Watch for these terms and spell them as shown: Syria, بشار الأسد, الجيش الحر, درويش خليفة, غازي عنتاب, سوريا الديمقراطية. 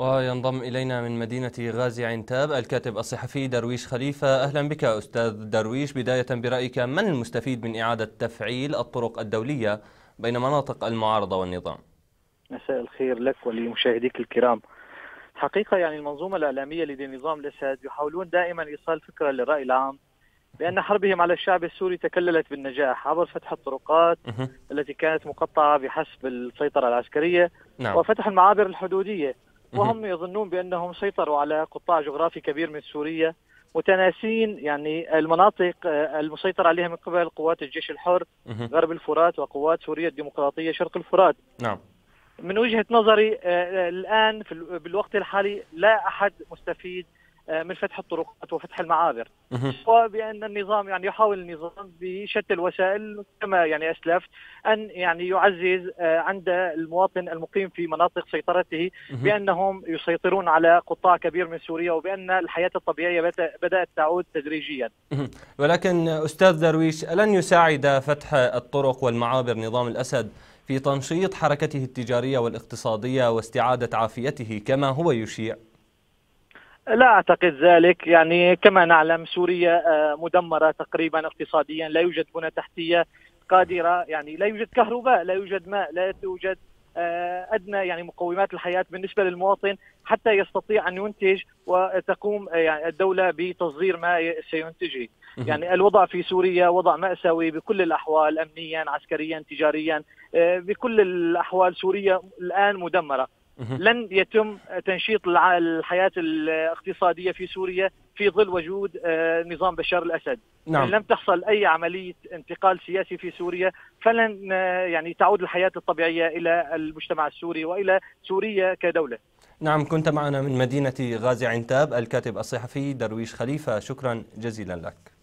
وينضم إلينا من مدينة غازي عنتاب الكاتب الصحفي درويش خليفة. أهلا بك أستاذ درويش. بداية برأيك، من المستفيد من إعادة تفعيل الطرق الدولية بين مناطق المعارضة والنظام؟ مساء الخير لك ولمشاهديك الكرام. حقيقة يعني المنظومة الإعلامية لدى نظام الأسد يحاولون دائما إيصال فكرة للرأي العام بأن حربهم على الشعب السوري تكللت بالنجاح عبر فتح الطرقات التي كانت مقطعة بحسب السيطرة العسكرية، وفتح المعابر الحدودية، وهم يظنون بأنهم سيطروا على قطاع جغرافي كبير من سوريا، متناسين يعني المناطق المسيطرة عليها من قبل قوات الجيش الحر غرب الفرات وقوات سوريا الديمقراطية شرق الفرات. نعم. من وجهة نظري الآن بالوقت الحالي لا أحد مستفيد من فتح الطرقات وفتح المعابر، وبأن النظام يعني يحاول النظام بشتى الوسائل كما يعني أسلفت أن يعني يعزز عند المواطن المقيم في مناطق سيطرته بأنهم يسيطرون على قطاع كبير من سوريا، وبأن الحياة الطبيعية بدأت تعود تدريجيا. ولكن أستاذ درويش، ألن يساعد فتح الطرق والمعابر نظام الأسد في تنشيط حركته التجارية والاقتصادية واستعادة عافيته كما هو يشيع؟ لا أعتقد ذلك. يعني كما نعلم سوريا مدمرة تقريبا اقتصاديا، لا يوجد بنى تحتية قادرة، يعني لا يوجد كهرباء، لا يوجد ماء، لا يوجد أدنى يعني مقومات الحياة بالنسبة للمواطن حتى يستطيع أن ينتج وتقوم يعني الدولة بتصدير ما سينتجه. يعني الوضع في سوريا وضع مأساوي بكل الأحوال، أمنيا، عسكريا، تجاريا، بكل الأحوال سوريا الآن مدمرة. لن يتم تنشيط الحياة الاقتصادية في سوريا في ظل وجود نظام بشار الأسد. نعم. إن لم تحصل أي عملية انتقال سياسي في سوريا فلن يعني تعود الحياة الطبيعية إلى المجتمع السوري وإلى سوريا كدولة. نعم. كنت معنا من مدينة غازي عنتاب الكاتب الصحفي درويش خليفة، شكرا جزيلا لك.